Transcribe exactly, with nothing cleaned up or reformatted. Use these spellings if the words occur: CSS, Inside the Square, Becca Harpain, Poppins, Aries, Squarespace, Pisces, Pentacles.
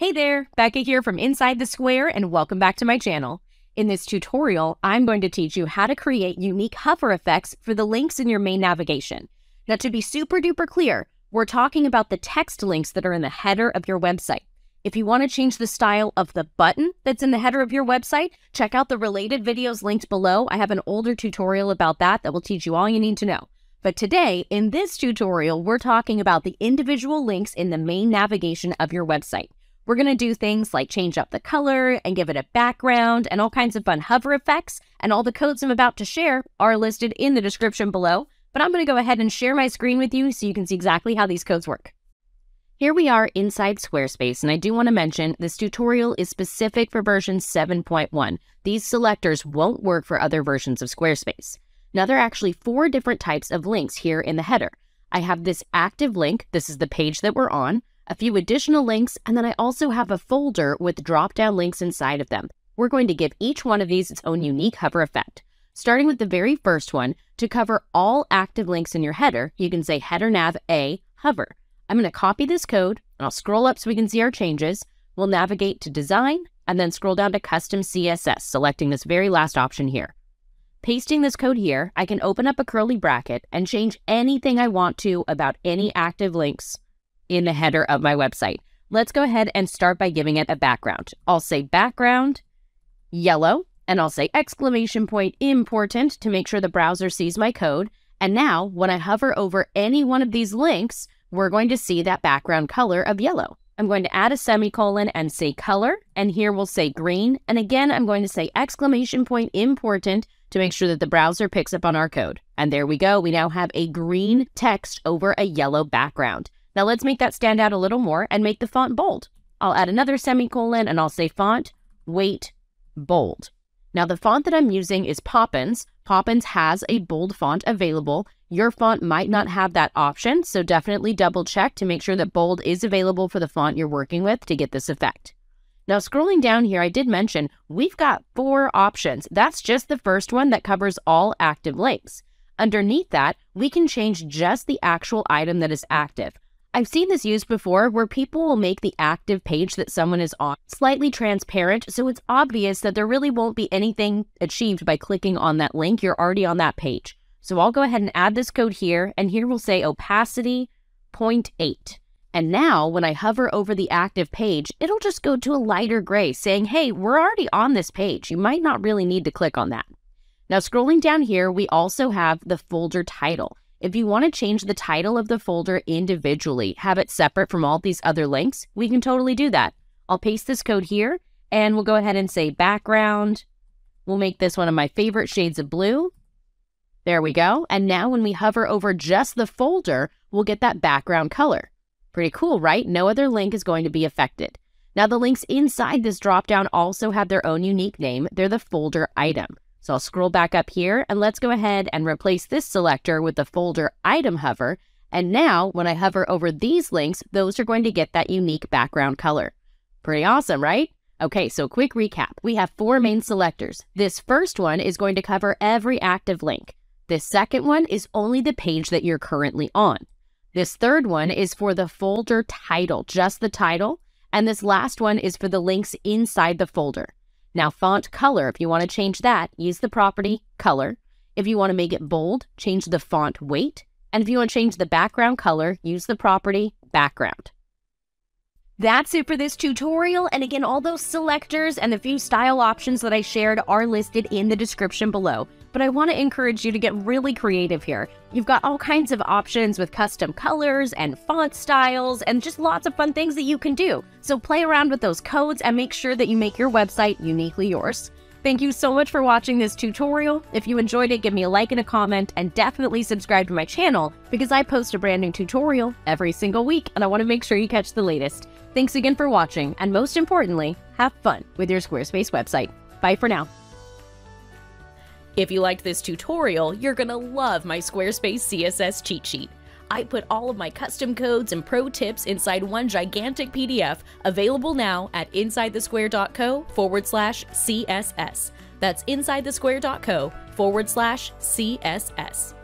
Hey there, Becca here from Inside the Square, and welcome back to my channel. In this tutorial, I'm going to teach you how to create unique hover effects for the links in your main navigation. Now, to be super duper clear, we're talking about the text links that are in the header of your website. If you want to change the style of the button that's in the header of your website, check out the related videos linked below. I have an older tutorial about that that will teach you all you need to know. But today, in this tutorial, we're talking about the individual links in the main navigation of your website. We're going to do things like change up the color and give it a background and all kinds of fun hover effects, and all the codes I'm about to share are listed in the description below, but I'm going to go ahead and share my screen with you so you can see exactly how these codes work. Here we are inside Squarespace, and I do want to mention this tutorial is specific for version seven point one. These selectors won't work for other versions of Squarespace. Now, there are actually four different types of links here in the header. I have this active link. This is the page that we're on. A few additional links, and then I also have a folder with drop-down links inside of them. We're going to give each one of these its own unique hover effect. Starting with the very first one, to cover all active links in your header, you can say header nav A hover. I'm going to copy this code, and I'll scroll up so we can see our changes. We'll navigate to design, and then scroll down to custom C S S, selecting this very last option here. Pasting this code here, I can open up a curly bracket and change anything I want to about any active links in the header of my website. Let's go ahead and start by giving it a background. I'll say background yellow, and I'll say exclamation point important to make sure the browser sees my code. And now when I hover over any one of these links, we're going to see that background color of yellow. I'm going to add a semicolon and say color, and here we'll say green. And again, I'm going to say exclamation point important to make sure that the browser picks up on our code. And there we go. We now have a green text over a yellow background. Now let's make that stand out a little more and make the font bold. I'll add another semicolon and I'll say font weight bold. Now the font that I'm using is Poppins. Poppins has a bold font available. Your font might not have that option, so definitely double check to make sure that bold is available for the font you're working with to get this effect. Now scrolling down here, I did mention we've got four options. That's just the first one that covers all active links. Underneath that, we can change just the actual item that is active. I've seen this used before where people will make the active page that someone is on slightly transparent, so it's obvious that there really won't be anything achieved by clicking on that link. You're already on that page. So I'll go ahead and add this code here, and here we'll say opacity zero point eight. And now when I hover over the active page, it'll just go to a lighter gray saying, hey, we're already on this page. You might not really need to click on that. Now scrolling down here, we also have the folder title. If you want to change the title of the folder individually, have it separate from all these other links, we can totally do that. I'll paste this code here, and we'll go ahead and say background. We'll make this one of my favorite shades of blue. There we go. And now when we hover over just the folder, we'll get that background color. Pretty cool, right? No other link is going to be affected. Now the links inside this dropdown also have their own unique name. They're the folder item. So I'll scroll back up here, and let's go ahead and replace this selector with the folder item hover. And now when I hover over these links, those are going to get that unique background color. Pretty awesome, right? Okay, so quick recap. We have four main selectors. This first one is going to cover every active link. This second one is only the page that you're currently on. This third one is for the folder title, just the title. And this last one is for the links inside the folder. Now font color, if you want to change that, use the property color. If you want to make it bold, change the font weight. And if you want to change the background color, use the property background. That's it for this tutorial. And again, all those selectors and the few style options that I shared are listed in the description below. But I want to encourage you to get really creative here. You've got all kinds of options with custom colors and font styles and just lots of fun things that you can do. So play around with those codes and make sure that you make your website uniquely yours. Thank you so much for watching this tutorial. If you enjoyed it, give me a like and a comment, and definitely subscribe to my channel because I post a brand new tutorial every single week, and I want to make sure you catch the latest. Thanks again for watching, and most importantly, have fun with your Squarespace website. Bye for now. If you liked this tutorial, you're gonna love my Squarespace C S S cheat sheet. I put all of my custom codes and pro tips inside one gigantic P D F available now at insidethesquare.co forward slash CSS. That's insidethesquare.co forward slash CSS.